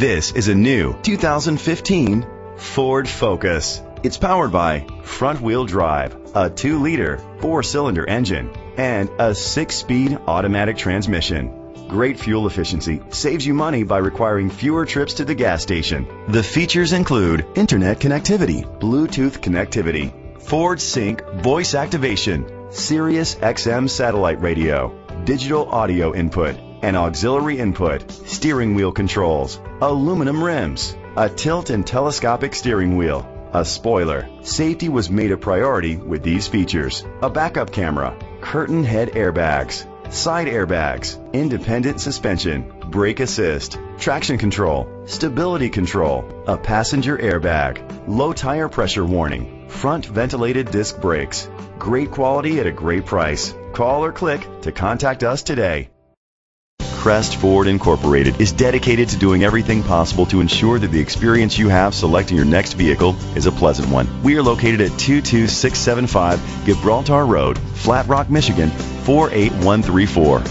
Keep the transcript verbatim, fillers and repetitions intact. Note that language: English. This is a new two thousand fifteen Ford Focus. It's powered by front-wheel drive, a two liter four cylinder engine, and a six speed automatic transmission. Great fuel efficiency saves you money by requiring fewer trips to the gas station. The features include internet connectivity, Bluetooth connectivity, Ford Sync voice activation, Sirius X M satellite radio, digital audio input, an auxiliary input, steering wheel controls, aluminum rims, a tilt and telescopic steering wheel, a spoiler. Safety was made a priority with these features: a backup camera, curtain head airbags, side airbags, independent suspension, brake assist, traction control, stability control, a passenger airbag, low tire pressure warning, front ventilated disc brakes. Great quality at a great price. Call or click to contact us today. Crest Ford Incorporated is dedicated to doing everything possible to ensure that the experience you have selecting your next vehicle is a pleasant one. We are located at two two six seven five Gibraltar Road, Flat Rock, Michigan four eight one three four.